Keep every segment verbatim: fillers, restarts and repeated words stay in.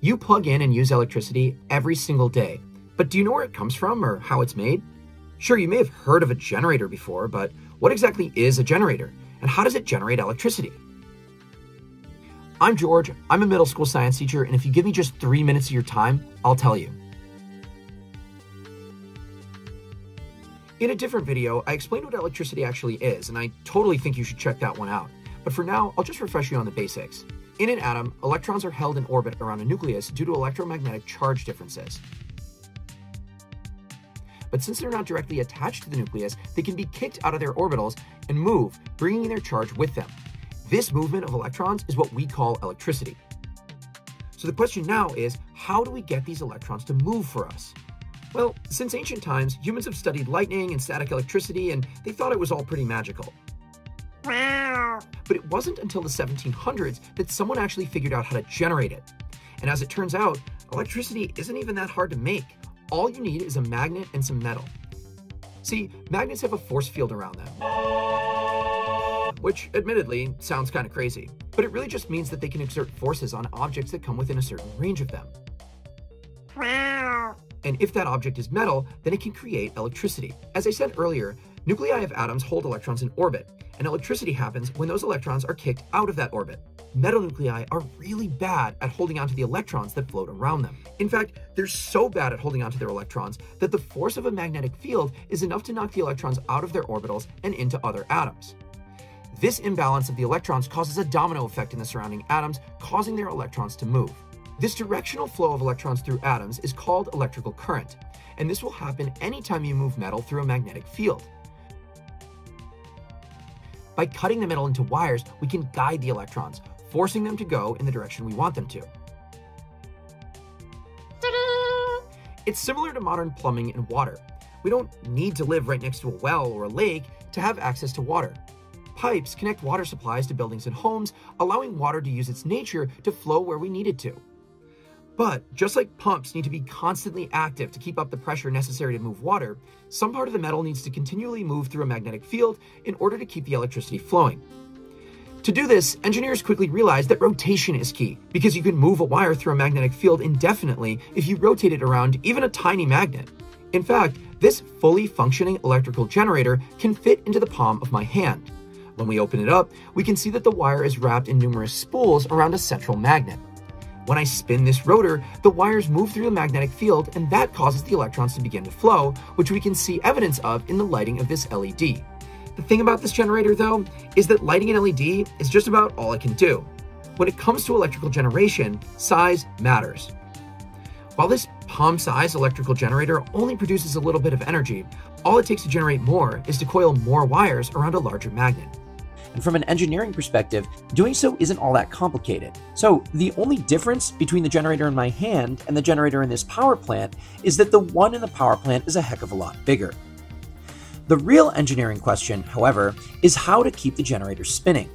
You plug in and use electricity every single day, but do you know where it comes from or how it's made? Sure, you may have heard of a generator before, but what exactly is a generator, and how does it generate electricity? I'm George, I'm a middle school science teacher, and if you give me just three minutes of your time, I'll tell you. In a different video, I explained what electricity actually is, and I totally think you should check that one out. But for now, I'll just refresh you on the basics. In an atom, electrons are held in orbit around a nucleus due to electromagnetic charge differences. But since they're not directly attached to the nucleus, they can be kicked out of their orbitals and move, bringing their charge with them. This movement of electrons is what we call electricity. So the question now is, how do we get these electrons to move for us? Well, since ancient times, humans have studied lightning and static electricity, and they thought it was all pretty magical. Wow! But it wasn't until the seventeen hundreds that someone actually figured out how to generate it. And as it turns out, electricity isn't even that hard to make. All you need is a magnet and some metal. See, magnets have a force field around them, which admittedly sounds kind of crazy, but it really just means that they can exert forces on objects that come within a certain range of them. Wow. And if that object is metal, then it can create electricity. As I said earlier, nuclei of atoms hold electrons in orbit, and electricity happens when those electrons are kicked out of that orbit. Metal nuclei are really bad at holding onto the electrons that float around them. In fact, they're so bad at holding onto their electrons that the force of a magnetic field is enough to knock the electrons out of their orbitals and into other atoms. This imbalance of the electrons causes a domino effect in the surrounding atoms, causing their electrons to move. This directional flow of electrons through atoms is called electrical current, and this will happen anytime you move metal through a magnetic field. By cutting the metal into wires, we can guide the electrons, forcing them to go in the direction we want them to. Ta-da! It's similar to modern plumbing and water. We don't need to live right next to a well or a lake to have access to water. Pipes connect water supplies to buildings and homes, allowing water to use its nature to flow where we need it to. But just like pumps need to be constantly active to keep up the pressure necessary to move water, some part of the metal needs to continually move through a magnetic field in order to keep the electricity flowing. To do this, engineers quickly realized that rotation is key, because you can move a wire through a magnetic field indefinitely if you rotate it around even a tiny magnet. In fact, this fully functioning electrical generator can fit into the palm of my hand. When we open it up, we can see that the wire is wrapped in numerous spools around a central magnet. When I spin this rotor, the wires move through the magnetic field, and that causes the electrons to begin to flow, which we can see evidence of in the lighting of this L E D. The thing about this generator, though, is that lighting an L E D is just about all it can do. When it comes to electrical generation, size matters. While this palm-sized electrical generator only produces a little bit of energy, all it takes to generate more is to coil more wires around a larger magnet. And from an engineering perspective, doing so isn't all that complicated. So the only difference between the generator in my hand and the generator in this power plant is that the one in the power plant is a heck of a lot bigger. The real engineering question, however, is how to keep the generator spinning.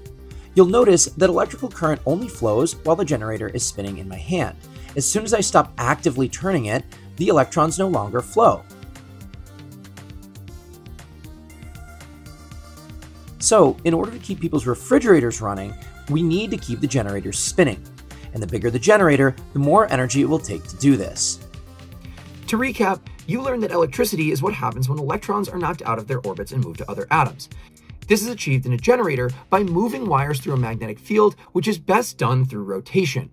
You'll notice that electrical current only flows while the generator is spinning in my hand. As soon as I stop actively turning it, the electrons no longer flow. So, in order to keep people's refrigerators running, we need to keep the generators spinning. And the bigger the generator, the more energy it will take to do this. To recap, you learned that electricity is what happens when electrons are knocked out of their orbits and moved to other atoms. This is achieved in a generator by moving wires through a magnetic field, which is best done through rotation.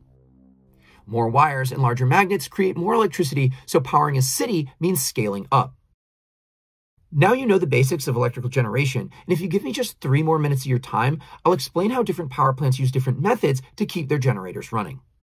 More wires and larger magnets create more electricity, so powering a city means scaling up. Now you know the basics of electrical generation, and if you give me just three more minutes of your time, I'll explain how different power plants use different methods to keep their generators running.